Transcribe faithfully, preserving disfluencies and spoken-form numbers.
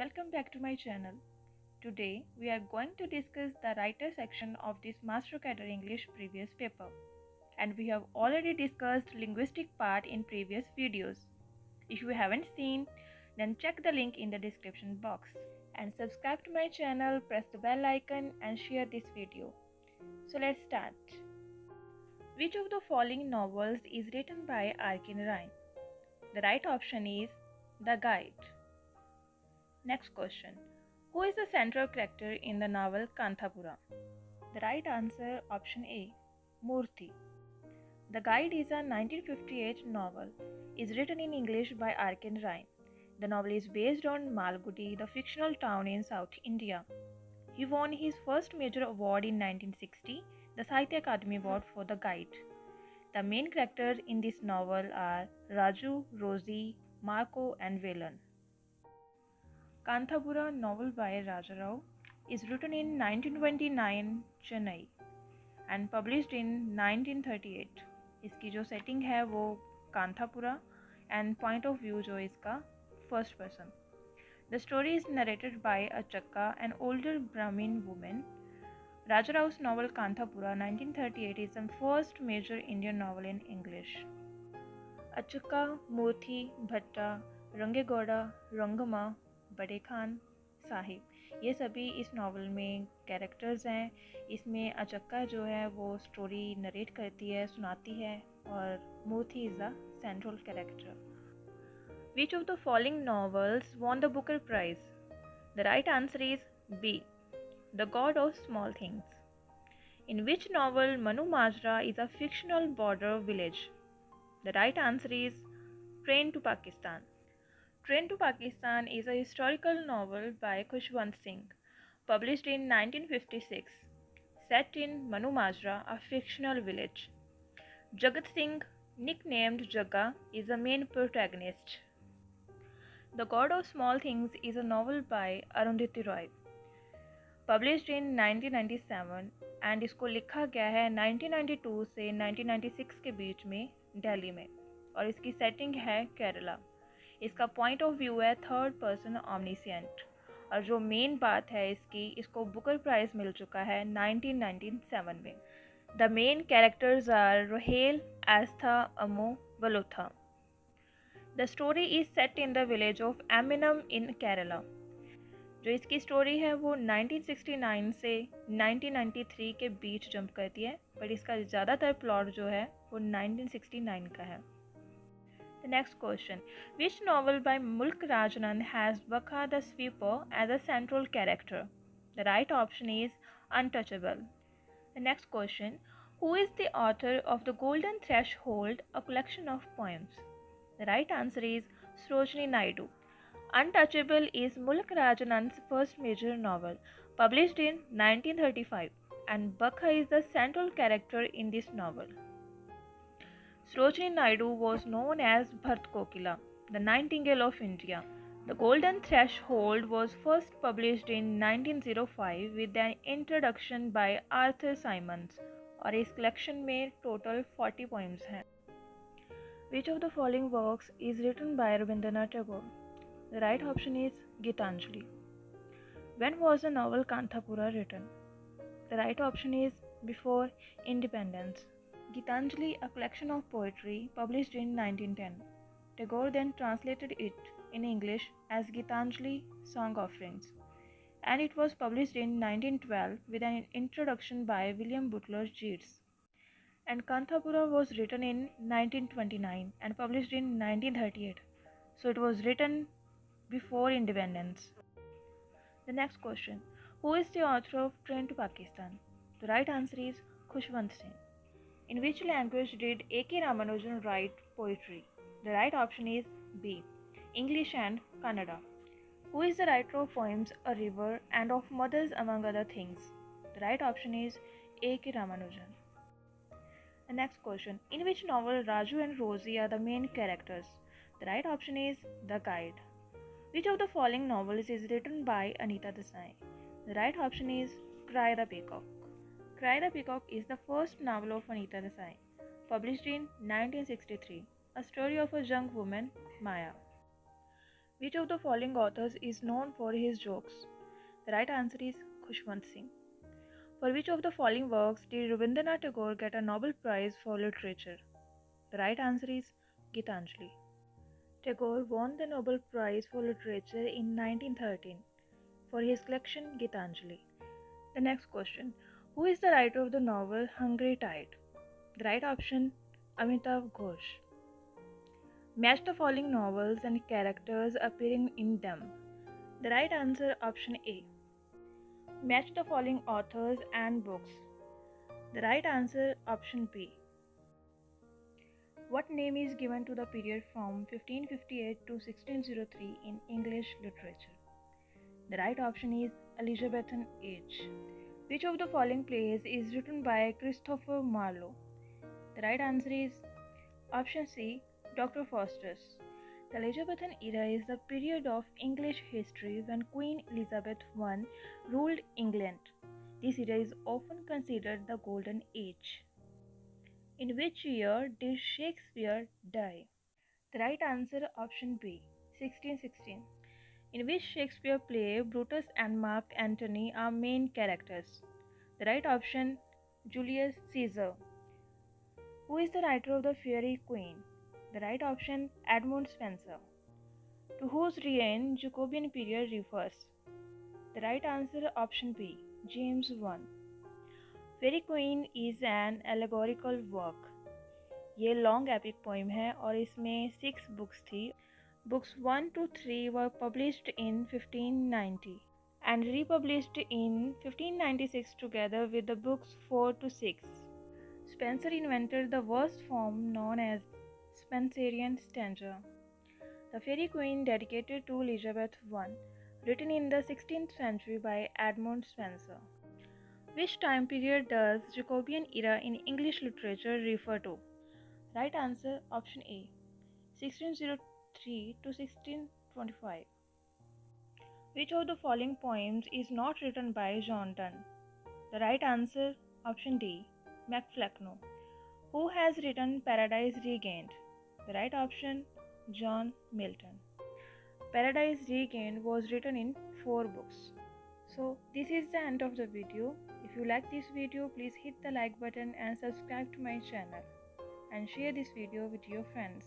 Welcome back to my channel. Today we are going to discuss the writer section of this Master Cadre English previous paper, and we have already discussed linguistic part in previous videos. If you haven't seen, then check the link in the description box and subscribe to my channel, press the bell icon and share this video. So let's start. Which of the following novels is written by R K Narayan? The right option is The Guide. Next question. Who is the central character in the novel Kanthapura? The right answer, option A, Murthy. The Guide is a nineteen fifty-eight novel. It is written in English by R K Narayan. The novel is based on Malgudi, the fictional town in South India. He won his first major award in nineteen sixty, the Sahitya Akademi Award for The Guide. The main characters in this novel are Raju, Rosie, Marco and Velan. Kanthapura, novel by Raja Rao, is written in nineteen twenty-nine Chennai and published in nineteen thirty-eight. इसकी जो setting है वो Kanthapura and point of view जो इसका first person. The story is narrated by Achakka, an older Brahmin woman. Raja Rao's novel Kanthapura nineteen thirty-eight is the first major Indian novel in English. Achakka, Murthy, Bhatta, Rangegoda, Rangama, बड़े खान साहिब, ये सभी इस novel में characters हैं. इसमें अचक्का जो है वो स्टोरी नरेट करती है, सुनाती है, और Murthy is the central character. Which of the following novels won the Booker prize? The right answer is B, the God of Small Things. In which novel Mano Majra is a fictional border village? The right answer is train to Pakistan. Train to Pakistan is a historical novel by Khushwant Singh, published in nineteen fifty-six, set in Manu Majra, a fictional village. Jagat Singh, nicknamed Jagga, is the main protagonist. The God of Small Things is a novel by Arundhati Roy, published in nineteen ninety-seven, and इसको लिखा गया है nineteen ninety-two से nineteen ninety-six के बीच में दिल्ली में, और इसकी setting है केरला. इसका पॉइंट ऑफ व्यू है थर्ड पर्सन ऑमनीसियंट, और जो मेन बात है इसकी, इसको बुकर प्राइज़ मिल चुका है nineteen ninety-seven में. The main characters are Rahel, Estha, Ammu, Velutha. The story is set in the village of Ayemenem in Kerala. जो इसकी स्टोरी है वो nineteen sixty-nine से nineteen ninety-three के बीच जंप करती है, बट इसका ज़्यादातर प्लॉट जो है वो nineteen sixty-nine का है. The next question. Which novel by Mulk Raj Anand has Bakha the Sweeper as a central character? The right option is Untouchable. The next question. Who is the author of The Golden Threshold, a collection of poems? The right answer is Sarojini Naidu. Untouchable is Mulk Raj Anand's first major novel, published in nineteen thirty-five, and Bakha is the central character in this novel. Sarojini Naidu was known as Bharat Kokila, the Nightingale of India. The Golden Threshold was first published in nineteen oh five with an introduction by Arthur Symons, और इस collection में total forty poems हैं. Which of the following works is written by Rabindranath Tagore? The right option is Gitanjali. When was the novel Kanthapura written? The right option is before independence. Gitanjali, a collection of poetry, published in nineteen ten. Tagore then translated it in English as Gitanjali, Song Offerings, and it was published in nineteen twelve with an introduction by William Butler Yeats. And Kanthapura was written in nineteen twenty-nine and published in nineteen thirty-eight, so it was written before independence. The next question. Who is the author of Train to Pakistan? The right answer is Khushwant Singh. In which language did A K Ramanujan write poetry? The right option is B, English and Kannada. Who is the writer of poems A River and of Mothers among other things? The right option is A K Ramanujan. The next question. In which novel Raju and Rosie are the main characters? The right option is The Guide. Which of the following novels is written by Anita Desai? The right option is Cry the Peacock. Cry the Peacock is the first novel of Anita Desai, published in nineteen sixty-three, a story of a young woman, Maya. Which of the following authors is known for his jokes? The right answer is Khushwant Singh. For which of the following works did Rabindranath Tagore get a Nobel Prize for Literature? The right answer is Gitanjali. Tagore won the Nobel Prize for Literature in nineteen thirteen for his collection Gitanjali. The next question, who is the writer of the novel Hungry Tide? The right option, Amitav Ghosh. Match the following novels and characters appearing in them. The right answer, option A. Match the following authors and books. The right answer, option B. What name is given to the period from fifteen fifty-eight to sixteen oh three in English literature? The right option is Elizabethan Age. Which of the following plays is written by Christopher Marlowe? The right answer is option C. Doctor Faustus. The Elizabethan era is the period of English history when Queen Elizabeth the First ruled England. This era is often considered the Golden Age. In which year did Shakespeare die? The right answer, option B, sixteen sixteen. In which Shakespeare play Brutus and Mark Antony are main characters? The right option, Julius Caesar. Who is the writer of The Fairy Queen? The right option, Edmund Spenser. To whose reign Jacobean period refers? The right answer, option B, James the First. Fairy Queen is an allegorical work. ये long epic poem है और इसमें six books थी. Books one to three were published in fifteen ninety and republished in fifteen ninety-six together with the books four to six. Spenser invented the verse form known as Spenserian stanza. The Fairy Queen, dedicated to Elizabeth the First, written in the sixteenth century by Edmund Spenser. Which time period does Jacobean era in English literature refer to? Right answer, option A, sixteen oh three to sixteen twenty-five. Which of the following poems is not written by John Donne? The right answer, option D, McFlecknoe. Who has written Paradise Regained? The right option, John Milton. Paradise Regained was written in four books. So this is the end of the video. If you like this video, please hit the like button and subscribe to my channel and share this video with your friends.